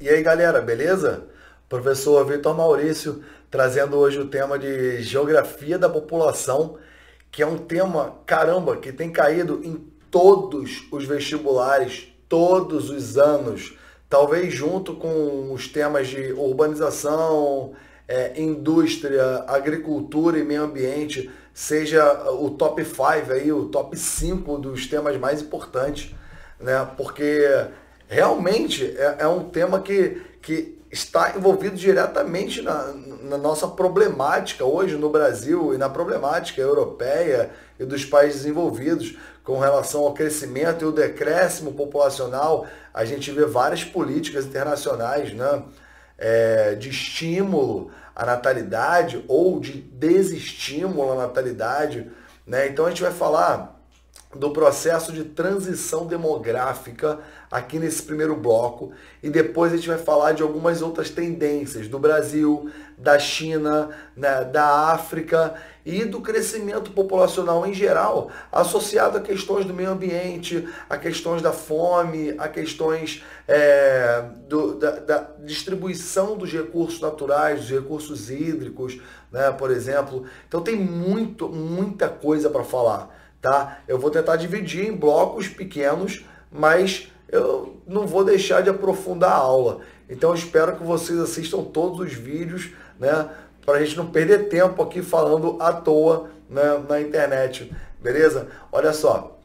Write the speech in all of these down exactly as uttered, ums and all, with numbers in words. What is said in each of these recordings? E aí galera, beleza? Professor Vitor Maurício trazendo hoje o tema de Geografia da População, que é um tema, caramba, que tem caído em todos os vestibulares, todos os anos, talvez junto com os temas de urbanização, é, indústria, agricultura e meio ambiente, seja o top cinco aí, o top cinco dos temas mais importantes, né? Porque realmente é, é um tema que, que está envolvido diretamente na, na nossa problemática hoje no Brasil e na problemática europeia e dos países desenvolvidos com relação ao crescimento e o decréscimo populacional. A gente vê várias políticas internacionais, né, é, de estímulo à natalidade ou de desestímulo à natalidade, né? Então a gente vai falar do processo de transição demográfica aqui nesse primeiro bloco e depois a gente vai falar de algumas outras tendências do Brasil, da China, né, da África e do crescimento populacional em geral, associado a questões do meio ambiente, a questões da fome, a questões é, do, da, da distribuição dos recursos naturais, dos recursos hídricos, né, por exemplo. Então tem muito, muita coisa para falar. Tá? Eu vou tentar dividir em blocos pequenos, mas eu não vou deixar de aprofundar a aula. Então eu espero que vocês assistam todos os vídeos, né, para a gente não perder tempo aqui falando à toa, né, na internet. Beleza? Olha só,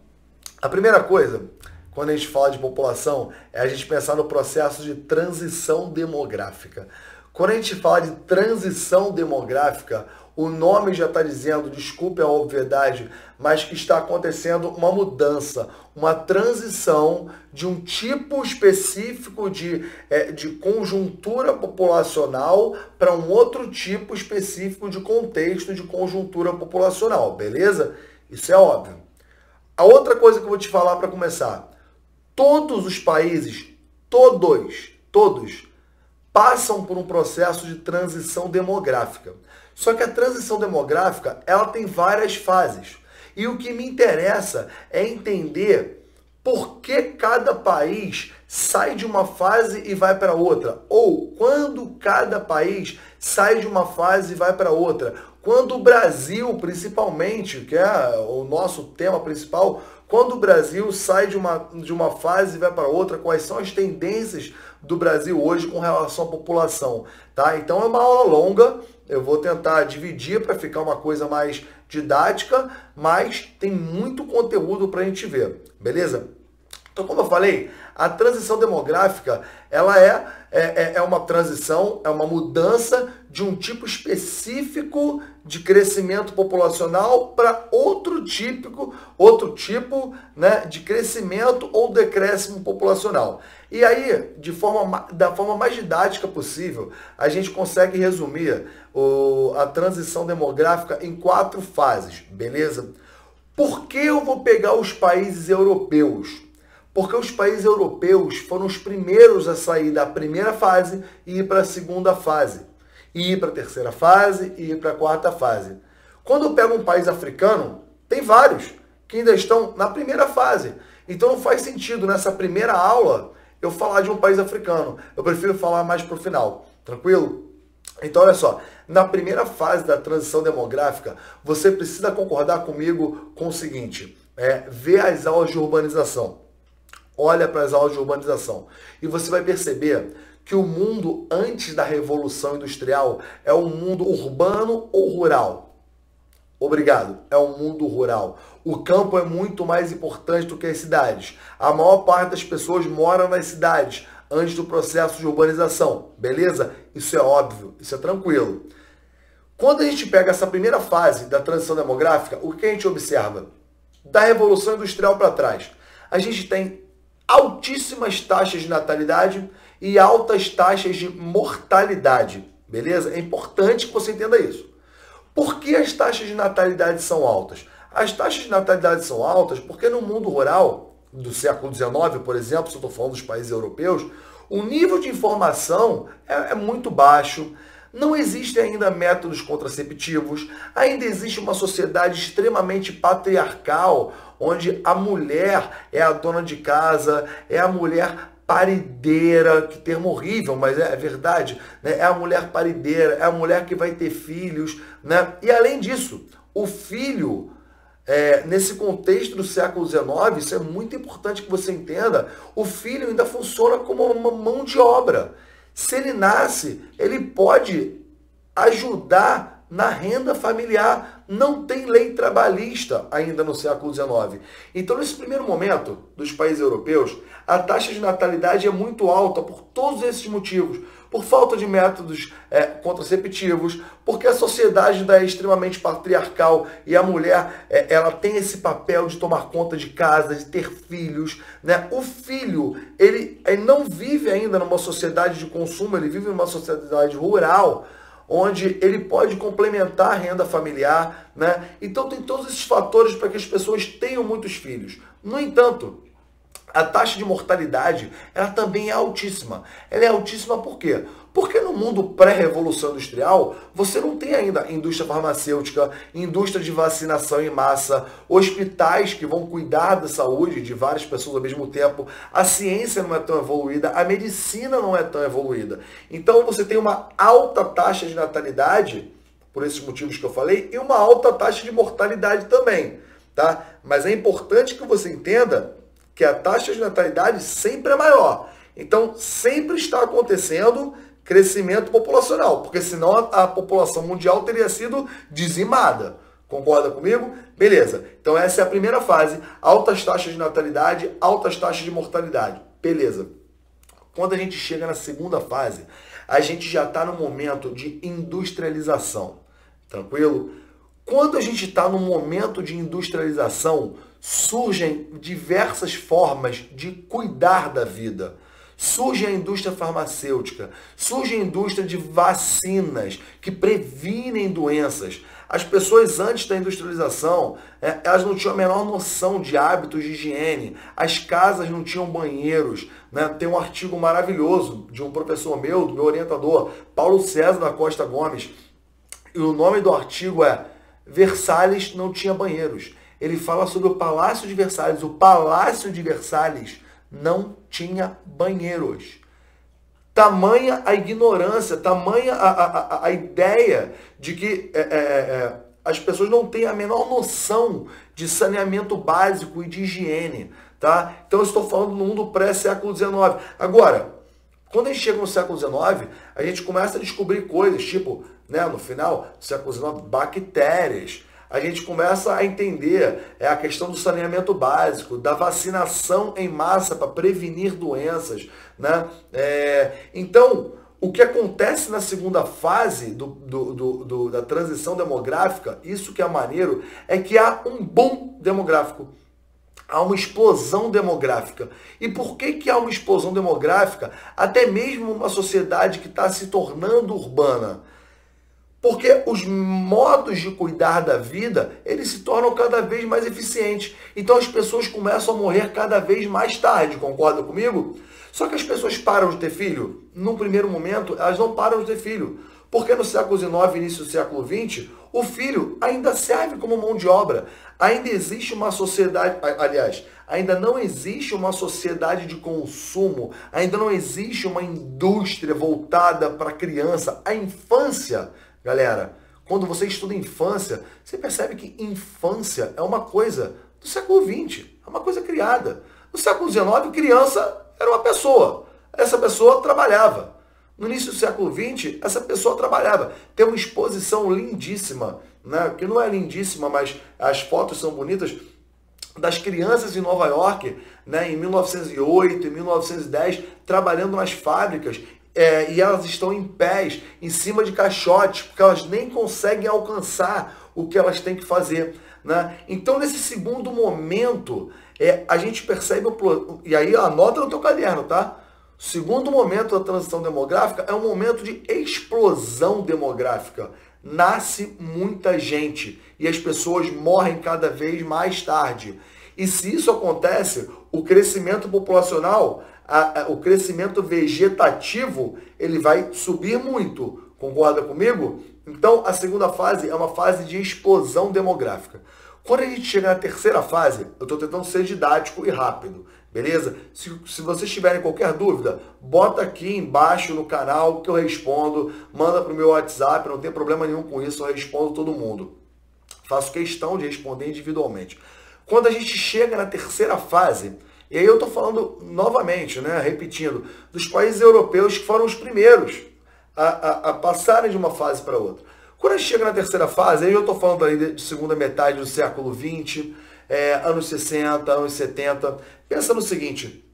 a primeira coisa, quando a gente fala de população, é a gente pensar no processo de transição demográfica. Quando a gente fala de transição demográfica, o nome já está dizendo, desculpe a obviedade, mas que está acontecendo uma mudança, uma transição de um tipo específico de, é, de conjuntura populacional para um outro tipo específico de contexto de conjuntura populacional, beleza? Isso é óbvio. A outra coisa que eu vou te falar para começar, todos os países, todos, todos, passam por um processo de transição demográfica. Só que a transição demográfica, ela tem várias fases. E o que me interessa é entender por que cada país sai de uma fase e vai para outra. Ou quando cada país sai de uma fase e vai para outra. Quando o Brasil, principalmente, que é o nosso tema principal, quando o Brasil sai de uma, de uma fase e vai para outra, quais são as tendências do Brasil hoje com relação à população, tá? Então é uma aula longa, eu vou tentar dividir para ficar uma coisa mais didática, mas tem muito conteúdo para a gente ver, beleza? Então, como eu falei, a transição demográfica, ela é, é, é uma transição, é uma mudança de um tipo específico de crescimento populacional para outro típico, outro tipo, né, de crescimento ou decréscimo populacional. E aí, de forma, da forma mais didática possível, a gente consegue resumir o, a transição demográfica em quatro fases, beleza? Por que eu vou pegar os países europeus? Porque os países europeus foram os primeiros a sair da primeira fase e ir para a segunda fase, e ir para a terceira fase, e ir para a quarta fase. Quando eu pego um país africano, tem vários que ainda estão na primeira fase. Então não faz sentido nessa primeira aula eu falar de um país africano. Eu prefiro falar mais para o final, tranquilo? Então, olha só, na primeira fase da transição demográfica, você precisa concordar comigo com o seguinte, é, vê as aulas de urbanização. Olha para as aulas de urbanização e você vai perceber que o mundo antes da Revolução Industrial é um mundo urbano ou rural. Obrigado, é um mundo rural. O campo é muito mais importante do que as cidades. A maior parte das pessoas mora nas cidades antes do processo de urbanização, beleza? Isso é óbvio, isso é tranquilo. Quando a gente pega essa primeira fase da transição demográfica, o que a gente observa? Da Revolução Industrial para trás, a gente tem altíssimas taxas de natalidade e altas taxas de mortalidade, beleza? É importante que você entenda isso. Por que as taxas de natalidade são altas? As taxas de natalidade são altas porque no mundo rural do século dezenove, por exemplo, se eu estou falando dos países europeus, o nível de informação é, é muito baixo, não existem ainda métodos contraceptivos, ainda existe uma sociedade extremamente patriarcal, onde a mulher é a dona de casa, é a mulher parideira, que termo horrível, mas é, é verdade, né? É a mulher parideira, é a mulher que vai ter filhos, né? E além disso, o filho, é, nesse contexto do século dezenove, isso é muito importante que você entenda, o filho ainda funciona como uma mão de obra. Se ele nasce, ele pode ajudar na renda familiar. Não tem lei trabalhista ainda no século dezenove. Então, nesse primeiro momento dos países europeus, a taxa de natalidade é muito alta por todos esses motivos. Por falta de métodos é, contraceptivos, porque a sociedade ainda é extremamente patriarcal e a mulher é, ela tem esse papel de tomar conta de casa, de ter filhos, né? O filho, ele, ele não vive ainda numa sociedade de consumo, ele vive numa sociedade rural, onde ele pode complementar a renda familiar, né? Então tem todos esses fatores para que as pessoas tenham muitos filhos. No entanto, a taxa de mortalidade, ela também é altíssima. Ela é altíssima por quê? Porque no mundo pré-revolução industrial, você não tem ainda indústria farmacêutica, indústria de vacinação em massa, hospitais que vão cuidar da saúde de várias pessoas ao mesmo tempo, a ciência não é tão evoluída, a medicina não é tão evoluída. Então você tem uma alta taxa de natalidade, por esses motivos que eu falei, e uma alta taxa de mortalidade também, tá? Mas é importante que você entenda que a taxa de natalidade sempre é maior. Então, sempre está acontecendo crescimento populacional, porque senão a, a população mundial teria sido dizimada. Concorda comigo? Beleza. Então, essa é a primeira fase. Altas taxas de natalidade, altas taxas de mortalidade. Beleza. Quando a gente chega na segunda fase, a gente já está no momento de industrialização. Tranquilo? Quando a gente está no momento de industrialização, surgem diversas formas de cuidar da vida. Surge a indústria farmacêutica, surge a indústria de vacinas que previnem doenças. As pessoas antes da industrialização, elas não tinham a menor noção de hábitos de higiene. As casas não tinham banheiros, né? Tem um artigo maravilhoso de um professor meu, do meu orientador, Paulo César da Costa Gomes. E o nome do artigo é Versalhes não tinha banheiros. Ele fala sobre o Palácio de Versalhes. O Palácio de Versalhes não tinha banheiros. Tamanha a ignorância, tamanha a, a, a ideia de que é, é, as pessoas não têm a menor noção de saneamento básico e de higiene, tá? Então, eu estou falando no mundo pré-século dezenove. Agora, quando a gente chega no século dezenove, a gente começa a descobrir coisas, tipo, né, no final do século dezenove, bactérias. A gente começa a entender a questão do saneamento básico, da vacinação em massa para prevenir doenças, né? É, então, o que acontece na segunda fase do, do, do, do, da transição demográfica, isso que é maneiro, é que há um boom demográfico. Há uma explosão demográfica. E por que que há uma explosão demográfica? Até mesmo uma sociedade que está se tornando urbana. Porque os modos de cuidar da vida, eles se tornam cada vez mais eficientes. Então as pessoas começam a morrer cada vez mais tarde, concorda comigo? Só que as pessoas param de ter filho. Num primeiro momento, elas não param de ter filho. Porque no século dezenove, início do século vinte, o filho ainda serve como mão de obra. Ainda existe uma sociedade, aliás, ainda não existe uma sociedade de consumo, ainda não existe uma indústria voltada para a criança, a infância. Galera, quando você estuda infância, você percebe que infância é uma coisa do século vinte, é uma coisa criada. No século dezenove, criança era uma pessoa. Essa pessoa trabalhava. No início do século vinte, essa pessoa trabalhava. Tem uma exposição lindíssima, né? Que não é lindíssima, mas as fotos são bonitas, das crianças em Nova York, né? Em mil novecentos e oito, em mil novecentos e dez, trabalhando nas fábricas. É, e elas estão em pés, em cima de caixotes, porque elas nem conseguem alcançar o que elas têm que fazer, né? Então, nesse segundo momento, é, a gente percebe... O, e aí, anota no teu caderno, tá? O segundo momento da transição demográfica é um momento de explosão demográfica. Nasce muita gente e as pessoas morrem cada vez mais tarde. E se isso acontece, o crescimento populacional... A, a, o crescimento vegetativo, ele vai subir muito. Concorda comigo? Então, a segunda fase é uma fase de explosão demográfica. Quando a gente chega na terceira fase, eu estou tentando ser didático e rápido. Beleza? Se, se vocês tiverem qualquer dúvida, bota aqui embaixo no canal que eu respondo. Manda para o meu WhatsApp, não tem problema nenhum com isso, eu respondo todo mundo. Faço questão de responder individualmente. Quando a gente chega na terceira fase, e aí eu estou falando novamente, né, repetindo, dos países europeus que foram os primeiros a, a, a passarem de uma fase para outra. Quando a gente chega na terceira fase, aí eu estou falando aí de segunda metade do século vinte, é, anos sessenta, anos setenta. Pensa no seguinte,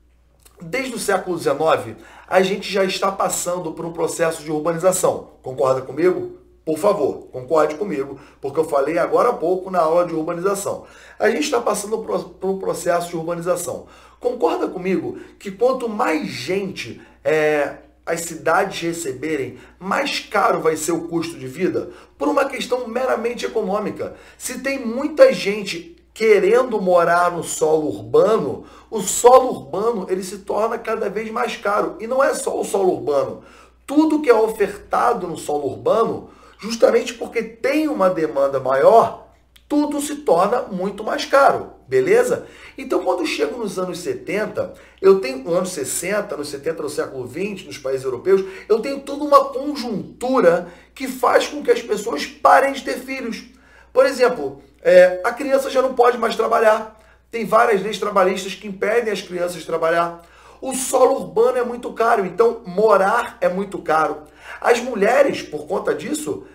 desde o século dezenove, a gente já está passando por um processo de urbanização. Concorda comigo? Por favor, concorde comigo, porque eu falei agora há pouco na aula de urbanização. A gente está passando por um processo de urbanização. Concorda comigo que quanto mais gente é, as cidades receberem, mais caro vai ser o custo de vida? Por uma questão meramente econômica. Se tem muita gente querendo morar no solo urbano, o solo urbano ele se torna cada vez mais caro. E não é só o solo urbano. Tudo que é ofertado no solo urbano, justamente porque tem uma demanda maior, tudo se torna muito mais caro, beleza? Então, quando chego nos anos setenta, eu tenho nos anos sessenta, nos setenta do século vinte, nos países europeus, eu tenho toda uma conjuntura que faz com que as pessoas parem de ter filhos. Por exemplo, é, a criança já não pode mais trabalhar. Tem várias leis trabalhistas que impedem as crianças de trabalhar. O solo urbano é muito caro, então morar é muito caro. As mulheres, por conta disso,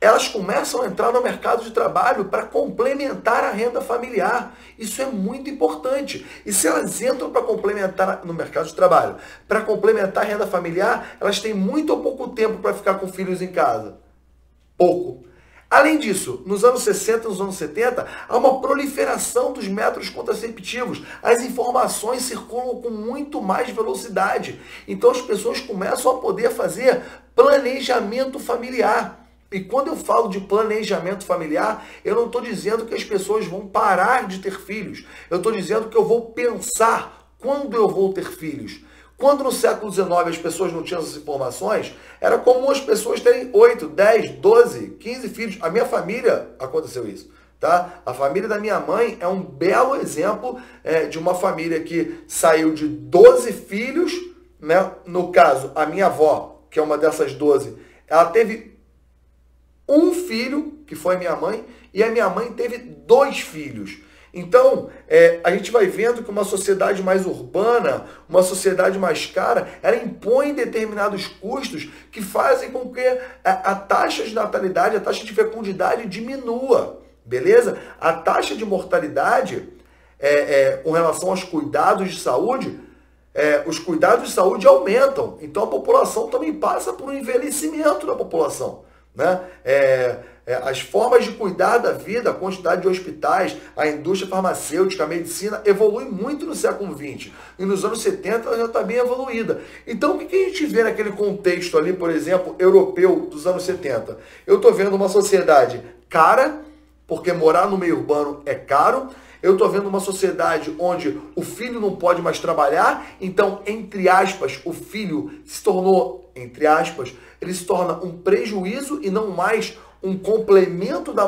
elas começam a entrar no mercado de trabalho para complementar a renda familiar. Isso é muito importante. E se elas entram para complementar no mercado de trabalho, para complementar a renda familiar, elas têm muito ou pouco tempo para ficar com filhos em casa. Pouco. Além disso, nos anos sessenta, nos anos setenta, há uma proliferação dos métodos contraceptivos. As informações circulam com muito mais velocidade. Então as pessoas começam a poder fazer planejamento familiar. E quando eu falo de planejamento familiar, eu não estou dizendo que as pessoas vão parar de ter filhos. Eu estou dizendo que eu vou pensar quando eu vou ter filhos. Quando no século dezenove as pessoas não tinham essas informações, era comum as pessoas terem oito, dez, doze, quinze filhos. A minha família aconteceu isso, tá? A família da minha mãe é um belo exemplo é, de uma família que saiu de doze filhos, né? No caso, a minha avó, que é uma dessas doze, ela teve um filho, que foi minha mãe, e a minha mãe teve dois filhos. Então, é, a gente vai vendo que uma sociedade mais urbana, uma sociedade mais cara, ela impõe determinados custos que fazem com que a, a taxa de natalidade, a taxa de fecundidade diminua, beleza? A taxa de mortalidade é, é, com relação aos cuidados de saúde, é, os cuidados de saúde aumentam. Então, a população também passa por um envelhecimento da população, né? É, as formas de cuidar da vida, a quantidade de hospitais, a indústria farmacêutica, a medicina, evolui muito no século vinte. E nos anos setenta ela já está bem evoluída. Então o que a gente vê naquele contexto ali, por exemplo, europeu dos anos setenta? Eu estou vendo uma sociedade cara, porque morar no meio urbano é caro. Eu estou vendo uma sociedade onde o filho não pode mais trabalhar. Então, entre aspas, o filho se tornou, entre aspas, ele se torna um prejuízo e não mais um complemento da,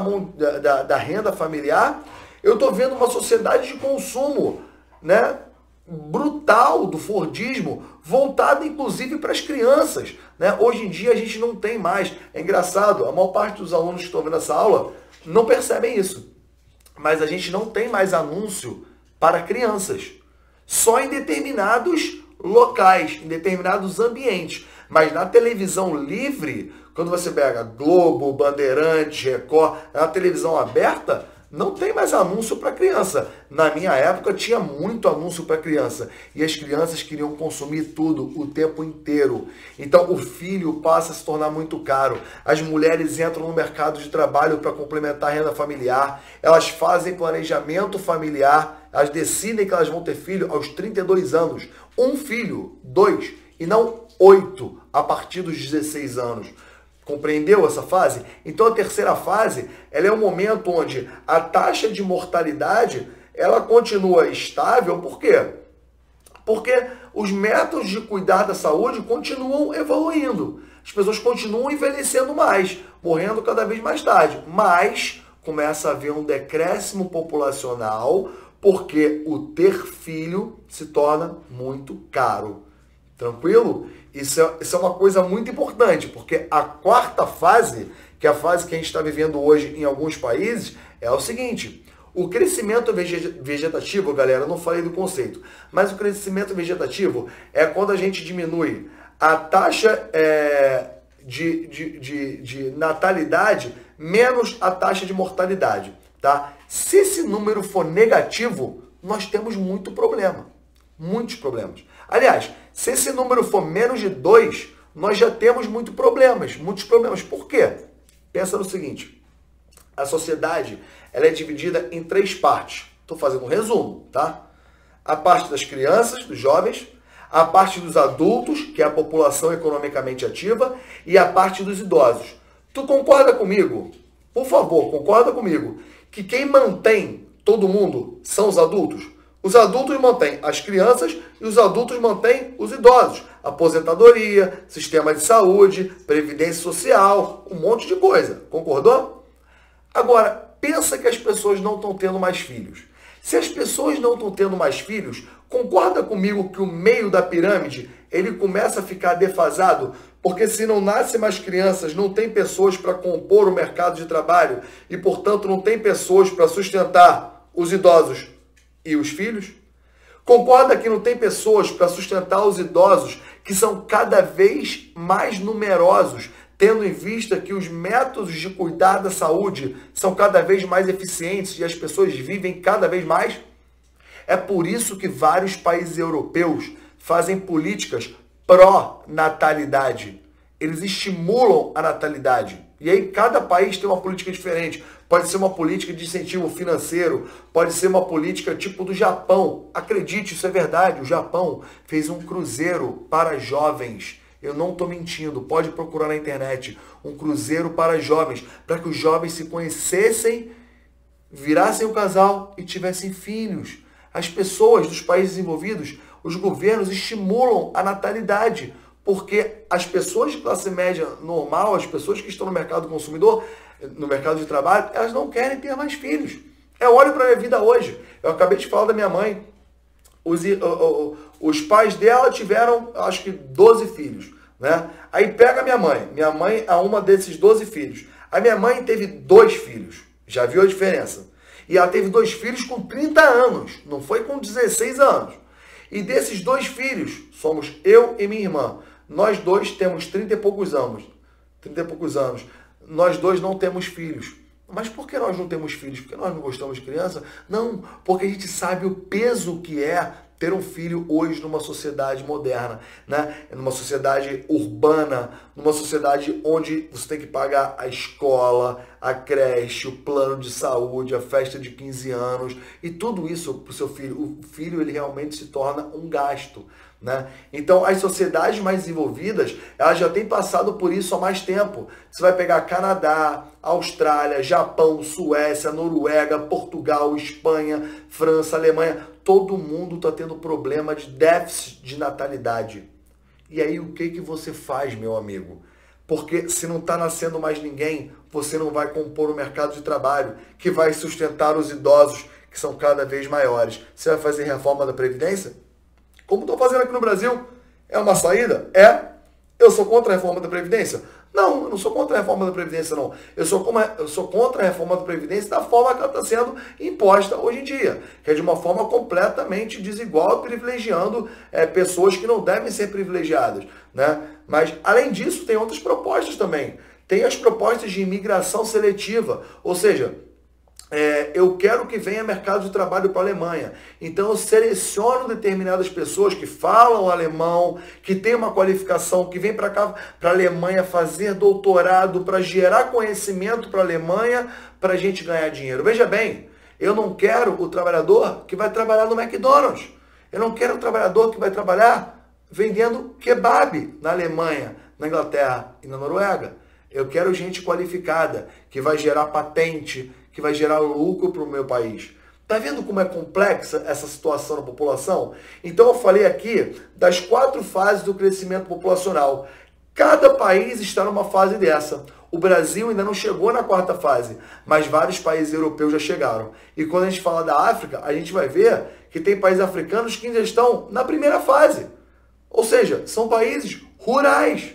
da, da renda familiar. Eu estou vendo uma sociedade de consumo, né, brutal do Fordismo, voltada inclusive para as crianças, né? Hoje em dia a gente não tem mais. É engraçado, a maior parte dos alunos que estão vendo essa aula não percebem isso, mas a gente não tem mais anúncio para crianças. Só em determinados locais, em determinados ambientes. Mas na televisão livre, quando você pega Globo, Bandeirantes, Record, na televisão aberta, não tem mais anúncio para criança. Na minha época tinha muito anúncio para criança. E as crianças queriam consumir tudo o tempo inteiro. Então o filho passa a se tornar muito caro. As mulheres entram no mercado de trabalho para complementar a renda familiar. Elas fazem planejamento familiar. Elas decidem que elas vão ter filho aos trinta e dois anos. Um filho, dois, e não oito a partir dos dezesseis anos. Compreendeu essa fase? Então a terceira fase, ela é um momento onde a taxa de mortalidade, ela continua estável. Por quê? Porque os métodos de cuidar da saúde continuam evoluindo. As pessoas continuam envelhecendo mais, morrendo cada vez mais tarde. Mas começa a haver um decréscimo populacional porque o ter filho se torna muito caro. Tranquilo? Isso é, isso é uma coisa muito importante, porque a quarta fase, que é a fase que a gente está vivendo hoje em alguns países, é o seguinte: o crescimento vegetativo, galera, eu não falei do conceito, mas o crescimento vegetativo é quando a gente diminui a taxa é, de, de, de, de natalidade menos a taxa de mortalidade, tá? Se esse número for negativo, nós temos muito problema, muitos problemas. Aliás, se esse número for menos de dois, nós já temos muitos problemas, muitos problemas. Por quê? Pensa no seguinte: a sociedade, ela é dividida em três partes. Estou fazendo um resumo, tá? A parte das crianças, dos jovens, a parte dos adultos, que é a população economicamente ativa, e a parte dos idosos. Tu concorda comigo? Por favor, concorda comigo que quem mantém todo mundo são os adultos? Os adultos mantêm as crianças e os adultos mantêm os idosos. Aposentadoria, sistema de saúde, previdência social, um monte de coisa. Concordou? Agora, pensa que as pessoas não estão tendo mais filhos. Se as pessoas não estão tendo mais filhos, concorda comigo que o meio da pirâmide, ele começa a ficar defasado? Porque se não nascem mais crianças, não tem pessoas para compor o mercado de trabalho e, portanto, não tem pessoas para sustentar os idosos e os filhos? Concorda que não tem pessoas para sustentar os idosos, que são cada vez mais numerosos, tendo em vista que os métodos de cuidar da saúde são cada vez mais eficientes e as pessoas vivem cada vez mais? É por isso que vários países europeus fazem políticas pró-natalidade. Eles estimulam a natalidade. E aí cada país tem uma política diferente. Pode ser uma política de incentivo financeiro, pode ser uma política tipo do Japão. Acredite, isso é verdade. O Japão fez um cruzeiro para jovens. Eu não estou mentindo, pode procurar na internet. Um cruzeiro para jovens, para que os jovens se conhecessem, virassem o casal e tivessem filhos. As pessoas dos países desenvolvidos, os governos estimulam a natalidade, porque as pessoas de classe média normal, as pessoas que estão no mercado consumidor, no mercado de trabalho, elas não querem ter mais filhos. Eu olho para a minha vida hoje. Eu acabei de falar da minha mãe. Os, os pais dela tiveram, acho que, doze filhos, né? Aí pega a minha mãe. Minha mãe é uma desses doze filhos. A minha mãe teve dois filhos. Já viu a diferença? E ela teve dois filhos com trinta anos. Não foi com dezesseis anos. E desses dois filhos, somos eu e minha irmã. Nós dois temos trinta e poucos anos. trinta e poucos anos. Nós dois não temos filhos. Mas por que nós não temos filhos? Porque nós não gostamos de criança? Não, porque a gente sabe o peso que é ter um filho hoje numa sociedade moderna, né? Numa sociedade urbana, numa sociedade onde você tem que pagar a escola, a creche, o plano de saúde, a festa de quinze anos e tudo isso para o seu filho. O filho, ele realmente se torna um gasto, né? Então, as sociedades mais desenvolvidas, elas já têm passado por isso há mais tempo. Você vai pegar Canadá, Austrália, Japão, Suécia, Noruega, Portugal, Espanha, França, Alemanha. Todo mundo está tendo problema de déficit de natalidade. E aí, o que, que você faz, meu amigo? Porque se não está nascendo mais ninguém, você não vai compor o mercado de trabalho, que vai sustentar os idosos, que são cada vez maiores. Você vai fazer reforma da Previdência? Como estou fazendo aqui no Brasil, é uma saída? É. Eu sou contra a reforma da Previdência? Não, eu não sou contra a reforma da Previdência, não. Eu sou, como, eu sou contra a reforma da Previdência da forma que ela está sendo imposta hoje em dia, que é de uma forma completamente desigual, privilegiando é, pessoas que não devem ser privilegiadas, né? Mas, além disso, tem outras propostas também. Tem as propostas de imigração seletiva, ou seja, É, eu quero que venha mercado de trabalho para a Alemanha. Então eu seleciono determinadas pessoas que falam alemão, que têm uma qualificação, que vêm para cá, para a Alemanha, fazer doutorado, para gerar conhecimento para a Alemanha, para a gente ganhar dinheiro. Veja bem, eu não quero o trabalhador que vai trabalhar no McDonald's. Eu não quero o trabalhador que vai trabalhar vendendo kebab na Alemanha, na Inglaterra e na Noruega. Eu quero gente qualificada, que vai gerar patente, que vai gerar lucro para o meu país. Tá vendo como é complexa essa situação da população? Então eu falei aqui das quatro fases do crescimento populacional. Cada país está numa fase dessa. O Brasil ainda não chegou na quarta fase, mas vários países europeus já chegaram. E quando a gente fala da África, a gente vai ver que tem países africanos que ainda estão na primeira fase. Ou seja, são países rurais.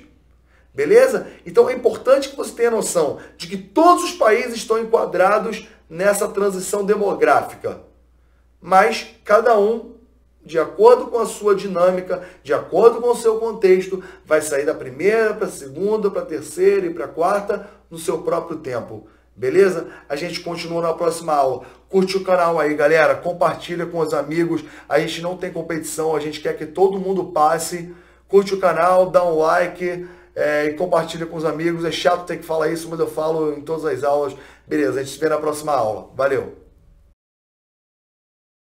Beleza? Então é importante que você tenha noção de que todos os países estão enquadrados nessa transição demográfica. Mas cada um, de acordo com a sua dinâmica, de acordo com o seu contexto, vai sair da primeira para a segunda, para a terceira e para a quarta no seu próprio tempo. Beleza? A gente continua na próxima aula. Curte o canal aí, galera. Compartilha com os amigos. A gente não tem competição, a gente quer que todo mundo passe. Curte o canal, dá um like é, e compartilha com os amigos. É chato ter que falar isso, mas eu falo em todas as aulas. Beleza, a gente se vê na próxima aula. Valeu!